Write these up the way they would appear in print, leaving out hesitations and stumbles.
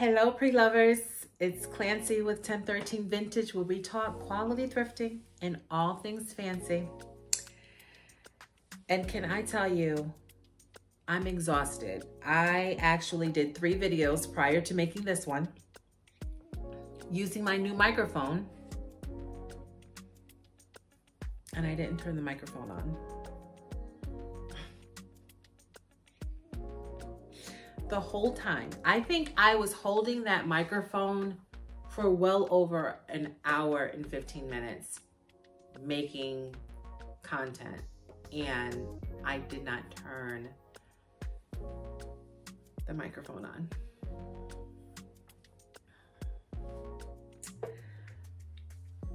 Hello pre-lovers, it's Clancy with 1013 Vintage, where we talk quality thrifting and all things fancy. And can I tell you, I'm exhausted. I actually did 3 videos prior to making this one using my new microphone, and I didn't turn the microphone on. The whole time. I think I was holding that microphone for well over an hour and 15 minutes making content, and I did not turn the microphone on.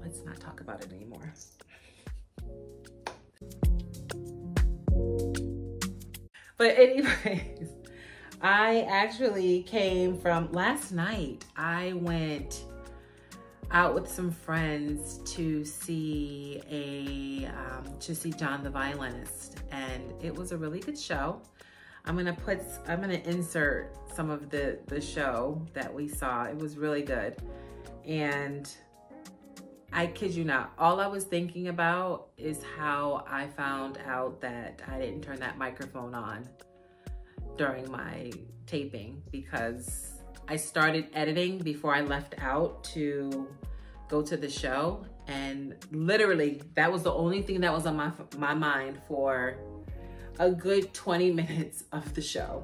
Let's not talk about it anymore. But anyways, I actually came from last night. I went out with some friends to see John the Violinist, and it was a really good show. I'm gonna insert some of the show that we saw. It was really good, and I kid you not, all I was thinking about is how I found out that I didn't turn that microphone on during my taping, because I started editing before I left out to go to the show, and literally that was the only thing that was on my mind for a good 20 minutes of the show.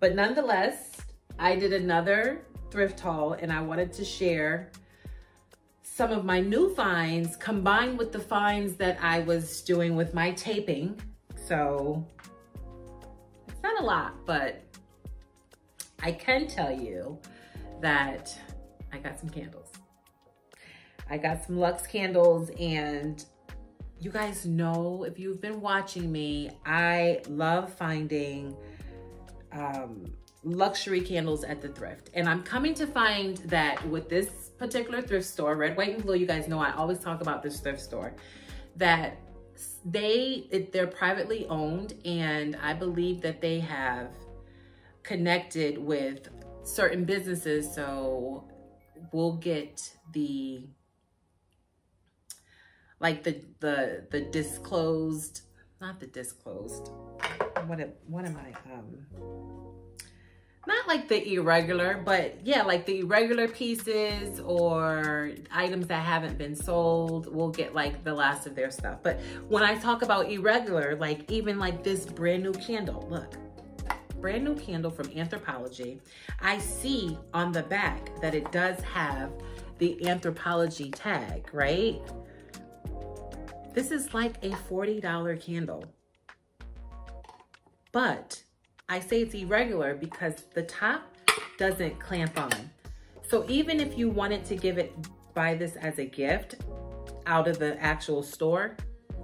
But nonetheless, I did another thrift haul, and I wanted to share some of my new finds combined with the finds that I was doing with my taping. So it's not a lot, but I can tell you that I got some candles. I got some Luxe candles, and you guys know, if you've been watching me, I love finding luxury candles at the thrift. And I'm coming to find that with this particular thrift store, Red, White, and Blue, you guys know I always talk about this thrift store, that they're privately owned, and I believe that they have connected with certain businesses, so we'll get the like the disclosed, not the disclosed, not like the irregular, but yeah, like the irregular pieces or items that haven't been sold. We'll get like the last of their stuff. But when I talk about irregular, like even like this brand new candle, look, brand new candle from Anthropologie. I see on the back that it does have the Anthropologie tag, right? This is like a $40 candle, but I say it's irregular because the top doesn't clamp on. So even if you wanted to give it, buy this as a gift out of the actual store,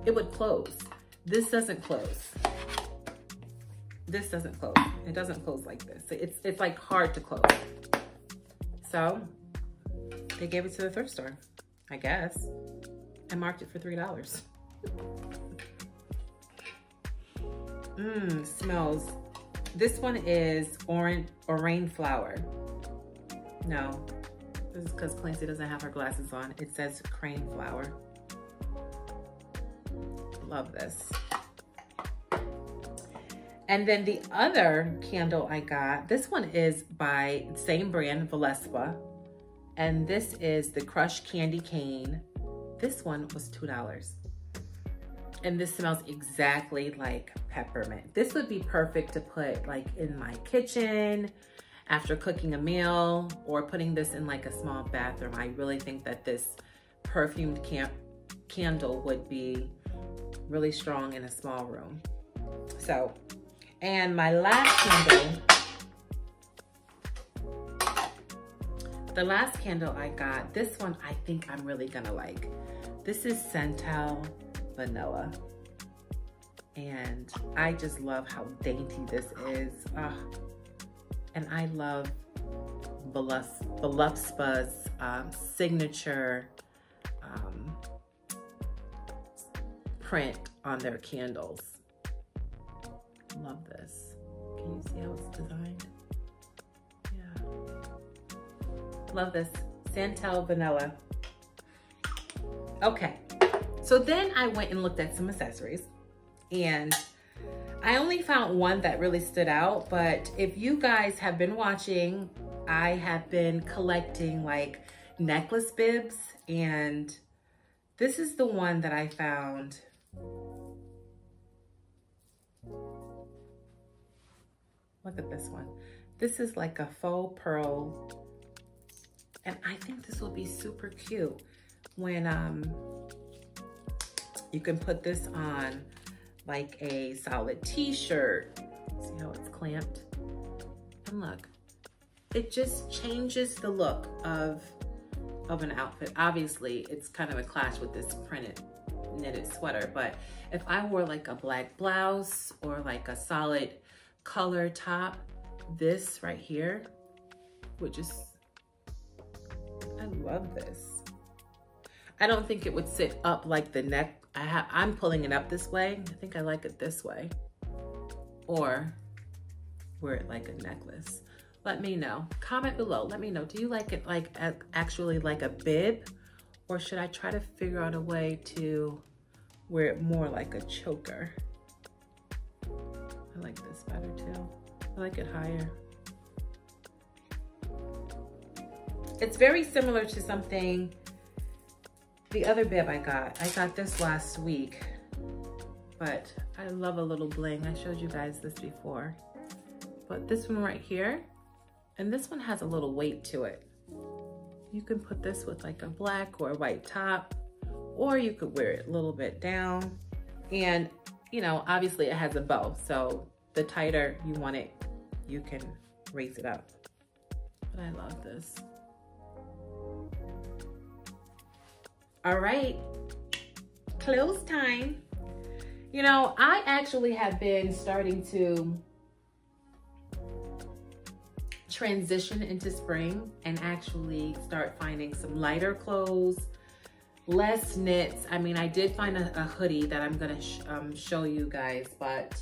it would close. This doesn't close. This doesn't close. It doesn't close like this. It's like hard to close. So they gave it to the thrift store, I guess, and marked it for $3. Mmm, smells. This one is orange flower. No, this is because Clancy doesn't have her glasses on. It says crane flower. Love this. And then the other candle I got, this one is by the same brand, Voluspa. And this is the Crushed Candy Cane. This one was $2. And this smells exactly like peppermint. This would be perfect to put like in my kitchen after cooking a meal, or putting this in like a small bathroom. I really think that this perfumed candle would be really strong in a small room. So, and my last candle, the last candle I got, this one I think I'm really gonna like. This is Sentel Vanilla, and I just love how dainty this is. And I love Voluspa's signature print on their candles. Love this. Can you see how it's designed? Yeah, love this. Sentel Vanilla. Okay. So then I went and looked at some accessories, and I only found one that really stood out. But if you guys have been watching, I have been collecting like necklace bibs, and this is the one that I found. Look at this one. This is like a faux pearl, and I think this will be super cute when, you can put this on like a solid t-shirt. See how it's clamped? And look, it just changes the look of an outfit. Obviously, it's kind of a clash with this printed knitted sweater, but if I wore like a black blouse or like a solid color top, this right here would just, I love this. I don't think it would sit up like the neck. I'm pulling it up this way. I think I like it this way. Or wear it like a necklace. Let me know. Comment below. Let me know. Do you like it like actually like a bib? Or should I try to figure out a way to wear it more like a choker? I like this better too. I like it higher. It's very similar to something. The other bib I got this last week, but I love a little bling. I showed you guys this before, but this one right here, and this one has a little weight to it. You can put this with like a black or white top, or you could wear it a little bit down. And you know, obviously it has a bow, so the tighter you want it, you can raise it up. But I love this. All right, clothes time. You know, I actually have been starting to transition into spring and actually start finding some lighter clothes, less knits. I mean, I did find a hoodie that I'm gonna show you guys, but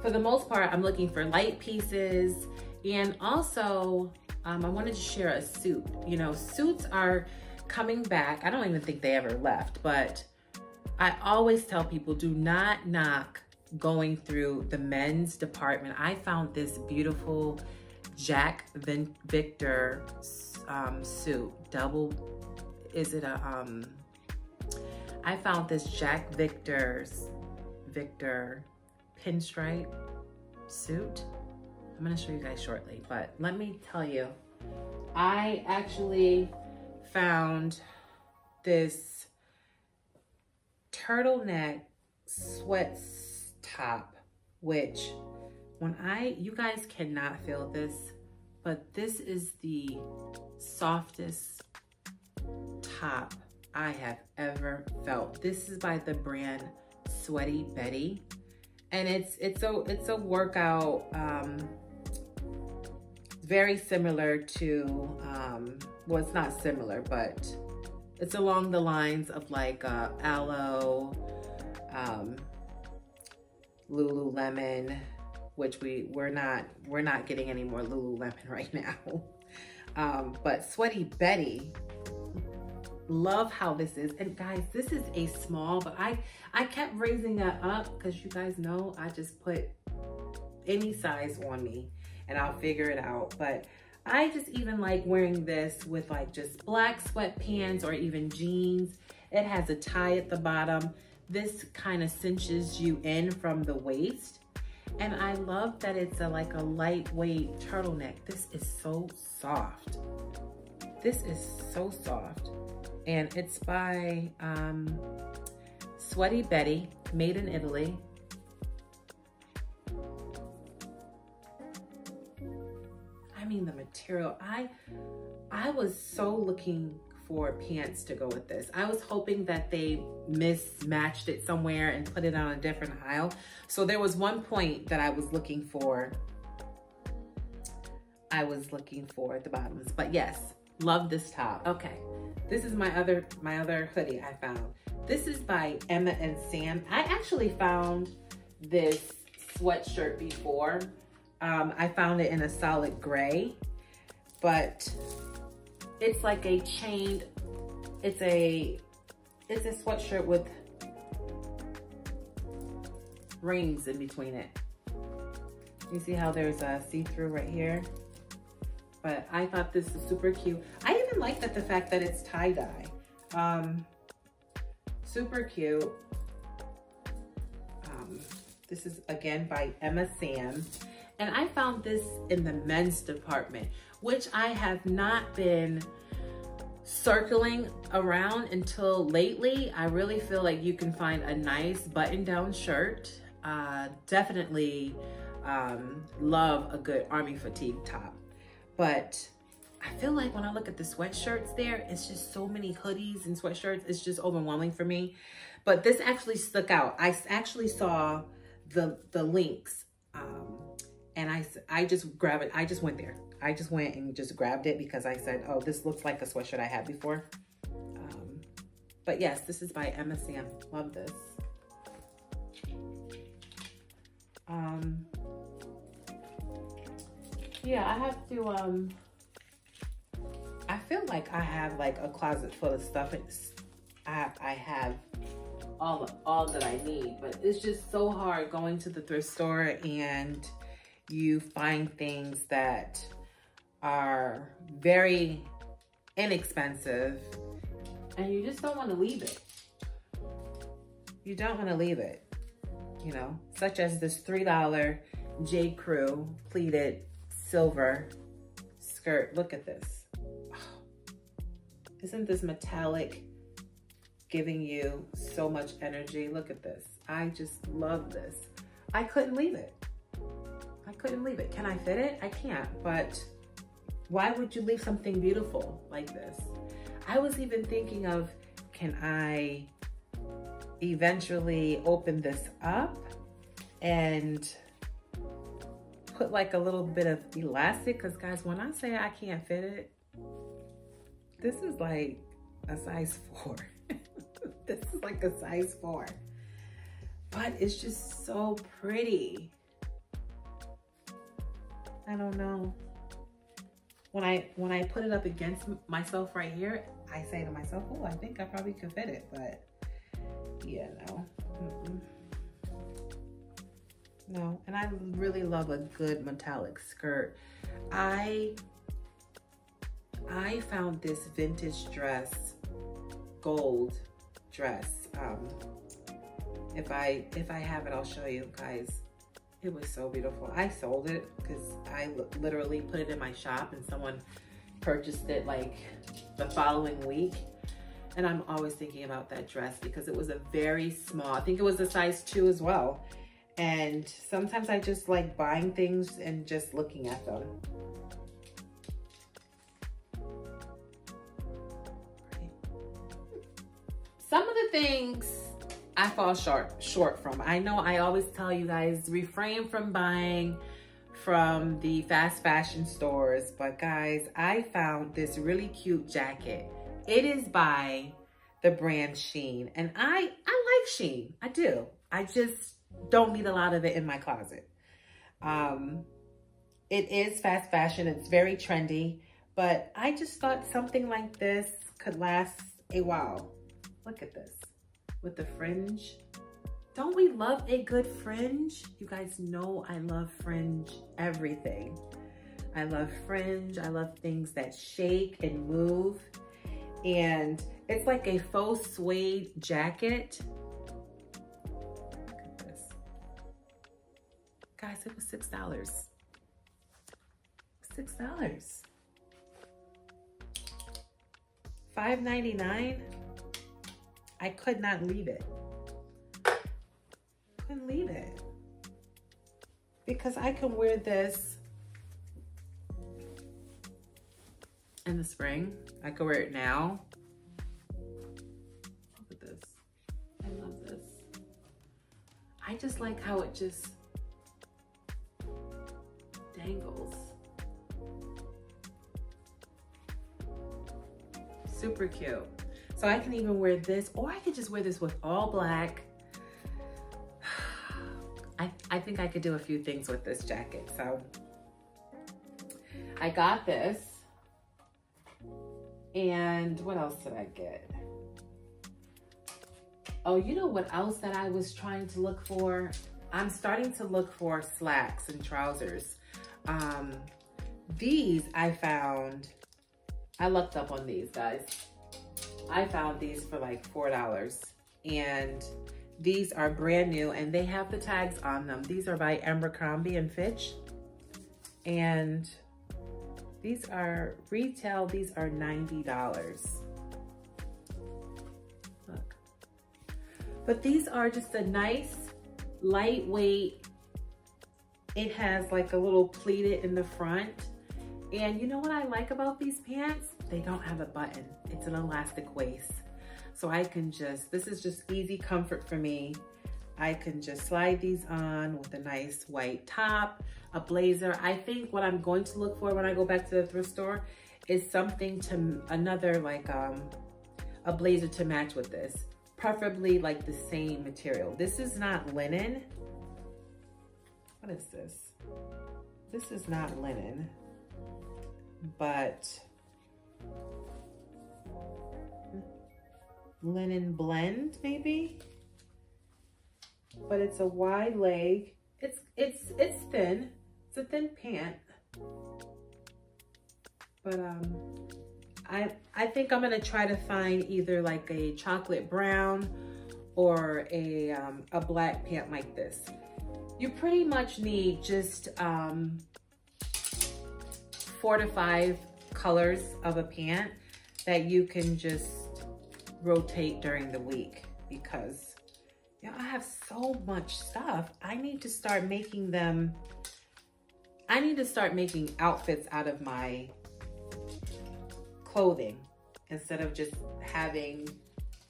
for the most part, I'm looking for light pieces. And also, I wanted to share a suit. You know, suits are coming back. I don't even think they ever left, but I always tell people, do not knock going through the men's department. I found this beautiful Jack Victor suit. I found this Jack Victor pinstripe suit. I'm gonna show you guys shortly, but let me tell you, I actually found this turtleneck sweat top, which you guys cannot feel this, but this is the softest top I have ever felt. This is by the brand Sweaty Betty, and it's a workout, very similar to, well, it's not similar, but it's along the lines of like aloe, Lululemon, which we're not getting any more Lululemon right now. But Sweaty Betty, love how this is. And guys, this is a small, but I kept raising that up because you guys know I just put any size on me and I'll figure it out. But I just even like wearing this with like just black sweatpants or even jeans. It has a tie at the bottom. This kind of cinches you in from the waist. And I love that it's like a lightweight turtleneck. This is so soft. This is so soft. And it's by Sweaty Betty, made in Italy. I mean, the material, I was so looking for pants to go with this. I was hoping that they mismatched it somewhere and put it on a different aisle. So there was one point that I was looking for the bottoms, but yes, love this top. Okay, this is my other hoodie I found. This is by Emma and Sam. I actually found this sweatshirt before. I found it in a solid gray, but it's like a chained, it's a sweatshirt with rings in between it. You see how there's a see-through right here? But I thought this was super cute. I even like that the fact that it's tie-dye. Super cute. This is again by Emma Sam. And I found this in the men's department, which I have not been circling around until lately. I really feel like you can find a nice button-down shirt. Definitely love a good army fatigue top. But I feel like when I look at the sweatshirts there, it's just so many hoodies and sweatshirts. It's just overwhelming for me. But this actually stuck out. I actually saw the links. And I just grabbed it. I just went there. I just went and just grabbed it because I said, oh, this looks like a sweatshirt I had before. But yes, this is by Emma Sam. Love this. Yeah, I have to, I feel like I have like a closet full of stuff. I have all that I need, but it's just so hard going to the thrift store and you find things that are very inexpensive and you just don't want to leave it. You don't want to leave it, you know, such as this $3 J. Crew pleated silver skirt. Look at this. Oh, isn't this metallic giving you so much energy? Look at this. I just love this. I couldn't leave it. couldn't leave it. Can I fit it? I can't, but why would you leave something beautiful like this? I was even thinking of, can I eventually open this up and put like a little bit of elastic? Because guys, when I say I can't fit it, this is like a size 4. This is like a size 4. But it's just so pretty. I don't know. When I put it up against myself right here, I say to myself, oh, I think I probably could fit it, but yeah, no. Mm-mm. No, and I really love a good metallic skirt. I found this vintage dress, gold dress. If I have it, I'll show you guys. It was so beautiful. I sold it because I literally put it in my shop and someone purchased it like the following week. And I'm always thinking about that dress because it was a very small, I think it was a size 2 as well. And sometimes I just like buying things and just looking at them. Some of the things I fall short from. I know I always tell you guys, refrain from buying from the fast fashion stores, but guys, I found this really cute jacket. It is by the brand Shein, and I like Shein, I do. I just don't need a lot of it in my closet. It is fast fashion, it's very trendy, but I just thought something like this could last a while. Look at this. With the fringe. Don't we love a good fringe? You guys know I love fringe everything. I love fringe, I love things that shake and move. And it's like a faux suede jacket. Look at this. Guys, it was $6. $6. $5.99. I could not leave it. Couldn't leave it. Because I can wear this in the spring. I could wear it now. Look at this. I love this. I just like how it just dangles. Super cute. So I can even wear this, or I could just wear this with all black. I think I could do a few things with this jacket. So I got this. And what else did I get? Oh, you know what else that I was trying to look for? I'm starting to look for slacks and trousers. These I found, I looked up on these, guys. I found these for like $4, and these are brand new and they have the tags on them. These are by Abercrombie and Fitch, and these are retail. These are $90. Look, but these are just a nice lightweight. It has like a little pleated in the front. And you know what I like about these pants? They don't have a button. It's an elastic waist. So I can just, this is just easy comfort for me. I can just slide these on with a nice white top, a blazer. I think what I'm going to look for when I go back to the thrift store is something to, another like a blazer to match with this. Preferably like the same material. This is not linen. What is this? This is not linen. But linen blend maybe, but it's a wide leg. It's thin. It's a thin pant. But I think I'm gonna try to find either like a chocolate brown or a black pant like this. You pretty much need just 4 to 5 colors of a pant that you can just rotate during the week, because you know, I have so much stuff. I need to start making them I need to start making outfits out of my clothing instead of just having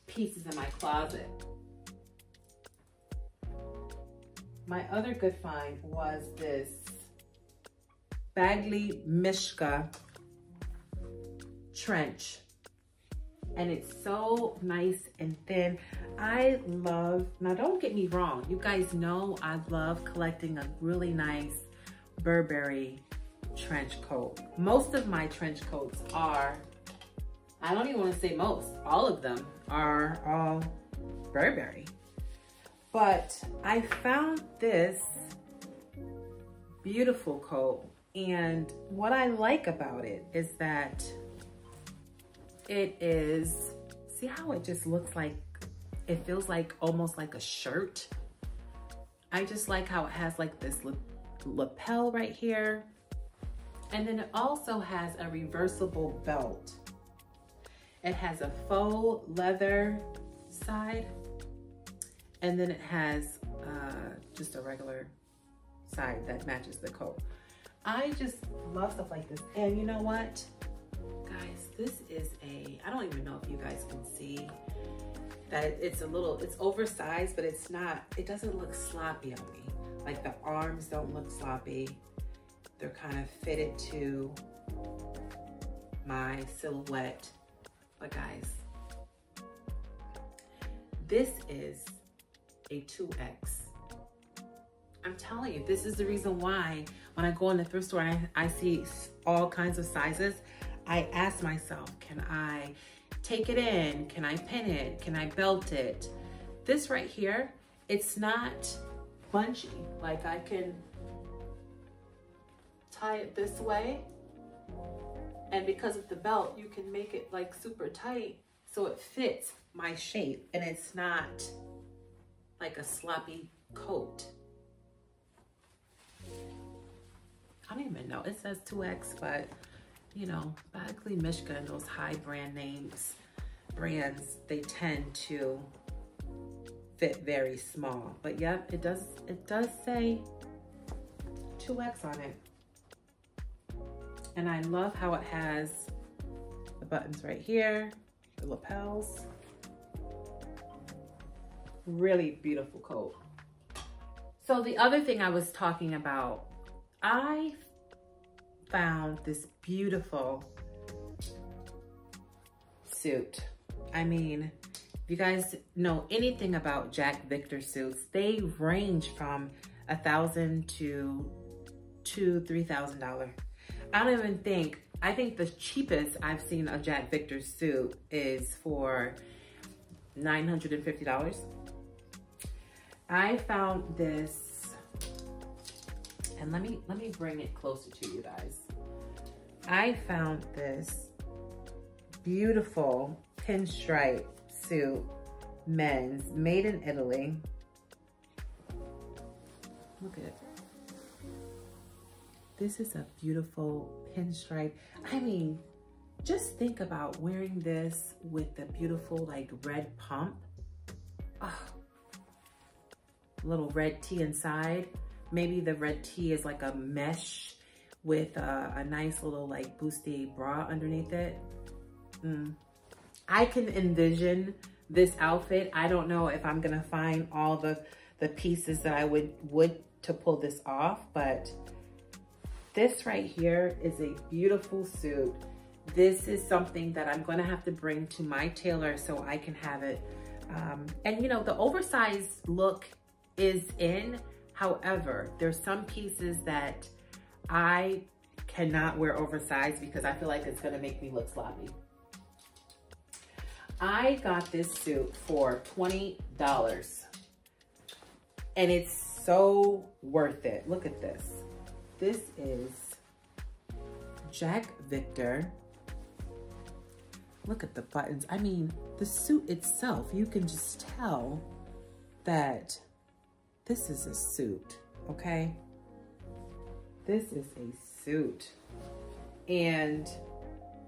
pieces in my closet. My other good find was this Badgley Mischka trench. And it's so nice and thin. I love, now don't get me wrong, you guys know I love collecting a really nice Burberry trench coat. Most of my trench coats are, I don't even want to say most, all of them are all Burberry. But I found this beautiful coat, and what I like about it is that it is, see how it just looks like, it feels like almost like a shirt. I just like how it has like this lapel right here. And then it also has a reversible belt. It has a faux leather side. And then it has just a regular side that matches the coat. I just love stuff like this. And you know what? Guys, this is a, I don't even know if you guys can see that it's a little, it's oversized, but it's not, it doesn't look sloppy on me. Like the arms don't look sloppy. They're kind of fitted to my silhouette. But guys, this is a 2X. I'm telling you, this is the reason why when I go in the thrift store, I see all kinds of sizes. I ask myself, can I take it in? Can I pin it? Can I belt it? This right here, it's not bunchy. Like I can tie it this way. And because of the belt, you can make it like super tight so it fits my shape and it's not like a sloppy coat. I don't even know, it says 2X, but you know, Badgley Mischka and those high brand names, brands, they tend to fit very small. But yep, it does say 2X on it. And I love how it has the buttons right here, the lapels. Really beautiful coat. So the other thing I was talking about, I found this beautiful suit. I mean, if you guys know anything about Jack Victor suits, they range from $1,000 to $2,000, $3,000. I don't even think, I think the cheapest I've seen a Jack Victor suit is for $950. I found this. And let me bring it closer to you guys. I found this beautiful pinstripe suit, men's, made in Italy. Look at it. This is a beautiful pinstripe. I mean, just think about wearing this with the beautiful like red pump. Oh, little red tee inside. Maybe the red tee is like a mesh with a nice little like bustier bra underneath it. I can envision this outfit. I don't know if I'm gonna find all the pieces that I would to pull this off, but this right here is a beautiful suit. This is something that I'm gonna have to bring to my tailor so I can have it. And you know, the oversized look is in. However, there's some pieces that I cannot wear oversized because I feel like it's gonna make me look sloppy. I got this suit for $20 and it's so worth it. Look at this. This is Jack Victor. Look at the buttons. I mean, the suit itself, you can just tell that this is a suit, okay? This is a suit. And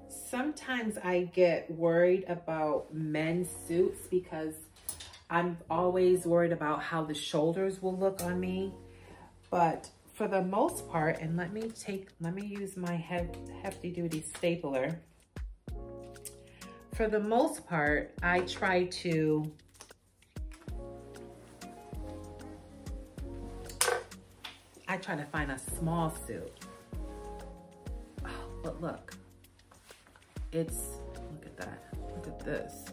sometimes I get worried about men's suits because I'm always worried about how the shoulders will look on me. But for the most part, and let me use my hefty duty stapler. For the most part, I try to find a small suit. Oh, but look, look at that, look at this.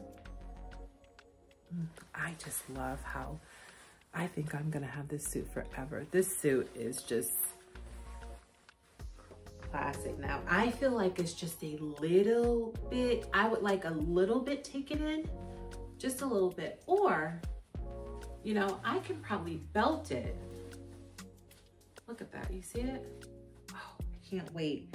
I just love how, I think I'm gonna have this suit forever. This suit is just classic. Now, I feel like it's just a little bit, I would like a little bit taken in, just a little bit. Or, you know, I can probably belt it. Look at that, you see it? Oh, I can't wait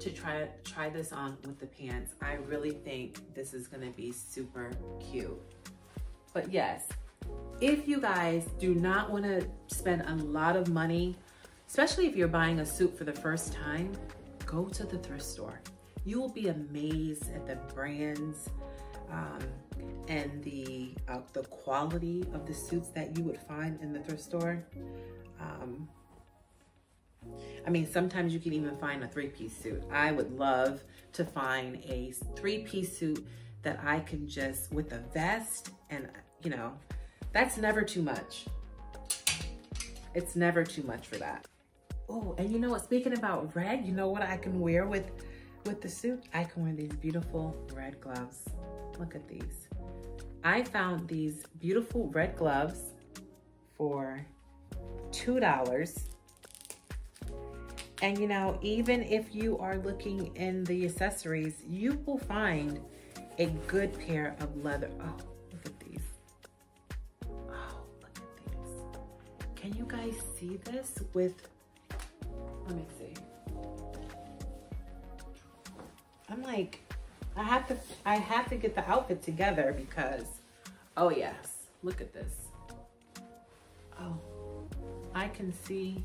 to try this on with the pants. I really think this is gonna be super cute. But yes, if you guys do not wanna spend a lot of money, especially if you're buying a suit for the first time, go to the thrift store. You will be amazed at the brands and the quality of the suits that you would find in the thrift store. I mean, sometimes you can even find a three-piece suit. I would love to find a three-piece suit that I can just, with a vest and, you know, that's never too much. It's never too much for that. Oh, and you know what, speaking about red, you know what I can wear with the suit? I can wear these beautiful red gloves. Look at these. I found these beautiful red gloves for $2. And you know, even if you are looking in the accessories, you will find a good pair of leather. Oh, look at these. Oh, look at these. Can you guys see this with, let me see. I'm like, I have to get the outfit together because, oh yes, look at this. Oh, I can see this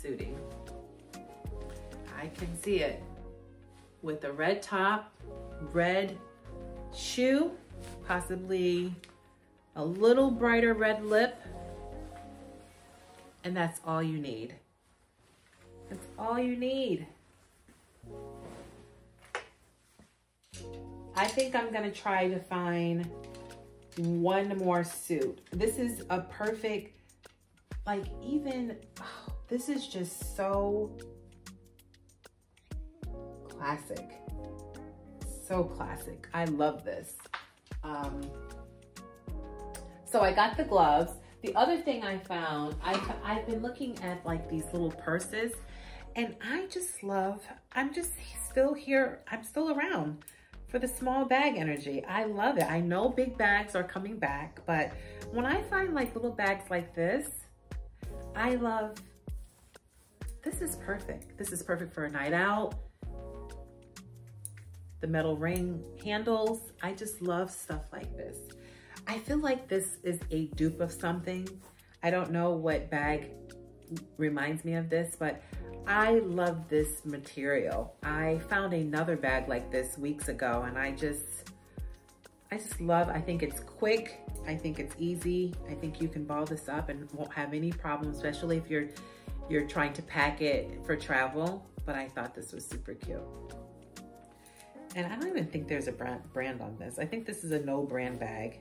suiting. I can see it with a red top, red shoe, possibly a little brighter red lip, and that's all you need. That's all you need. I think I'm gonna try to find one more suit. This is a perfect, like even, oh, this is just so classic. So classic. I love this. So I got the gloves. The other thing I found, I've been looking at like these little purses, and I just love, I'm just still here. I'm still around for the small bag energy. I love it. I know big bags are coming back, but when I find like little bags like this, I love, this is perfect. This is perfect for a night out. The metal ring handles. I just love stuff like this. I feel like this is a dupe of something. I don't know what bag reminds me of this, but I love this material. I found another bag like this weeks ago, and I just love, I think it's quick. I think it's easy. I think you can ball this up and won't have any problem, especially if you're trying to pack it for travel. But I thought this was super cute. And I don't even think there's a brand on this. I think this is a no brand bag.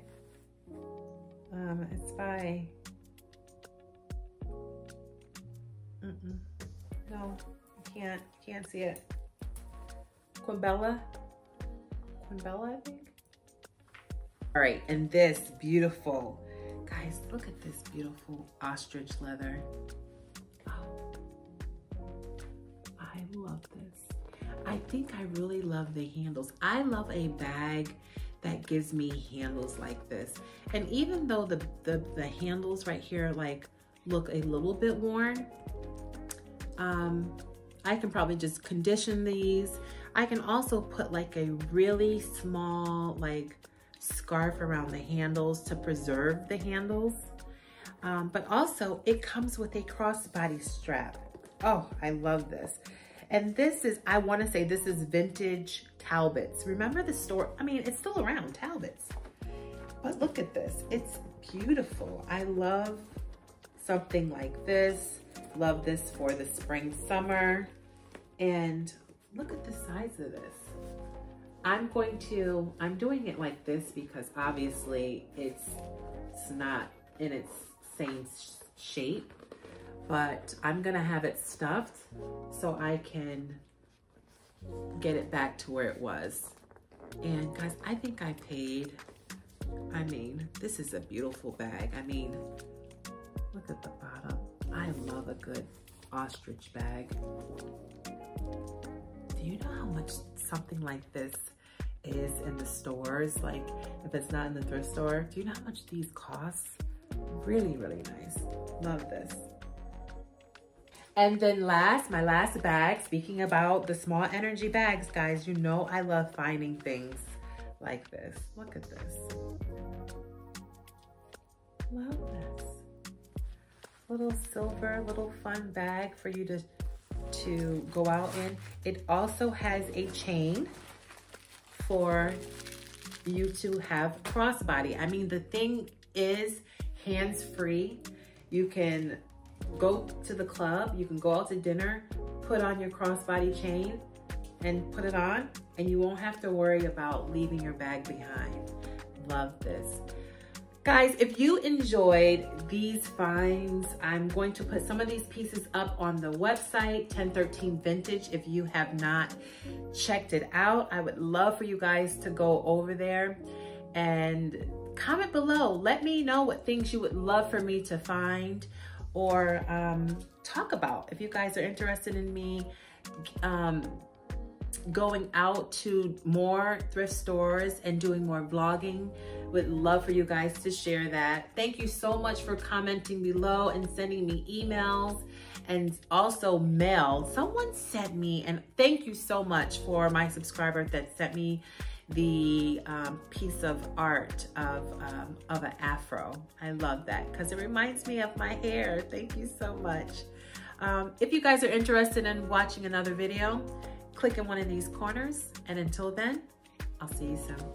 It's by, no, I can't see it. Quimbella, I think. All right, and this beautiful, guys, look at this beautiful ostrich leather. Oh, I love this. I think I really love the handles. I love a bag that gives me handles like this. And even though the handles right here like look a little bit worn, I can probably just condition these. I can also put like a really small like scarf around the handles to preserve the handles. But also it comes with a crossbody strap. Oh, I love this. And this is, I want to say this is vintage Talbots. Remember the store? I mean, it's still around, Talbots. But look at this, it's beautiful. I love something like this. Love this for the spring, summer. And look at the size of this. I'm doing it like this because obviously it's not in its same shape, but I'm gonna have it stuffed so I can get it back to where it was. And guys, I think I paid, I mean, this is a beautiful bag. I mean, look at the bottom. I love a good ostrich bag. Do you know how much something like this is in the stores? Like, if it's not in the thrift store, do you know how much these cost? Really, really nice. Love this. And then last, my last bag, speaking about the small energy bags, guys, you know I love finding things like this. Look at this. Love this. Little silver, little fun bag for you to go out in. It also has a chain for you to have crossbody. I mean, the thing is hands-free. You can go to the club, you can go out to dinner, put on your crossbody chain and put it on, and you won't have to worry about leaving your bag behind. Love this. Guys, if you enjoyed these finds, I'm going to put some of these pieces up on the website, 1013 Vintage. If you have not checked it out, I would love for you guys to go over there and comment below. Let me know what things you would love for me to find or talk about. If you guys are interested in me going out to more thrift stores and doing more vlogging, would love for you guys to share that. Thank you so much for commenting below and sending me emails and also mail. Someone sent me, and thank you so much for my subscriber that sent me the piece of art of an afro. I love that because it reminds me of my hair. Thank you so much. If you guys are interested in watching another video, click in one of these corners, and until then, I'll see you soon.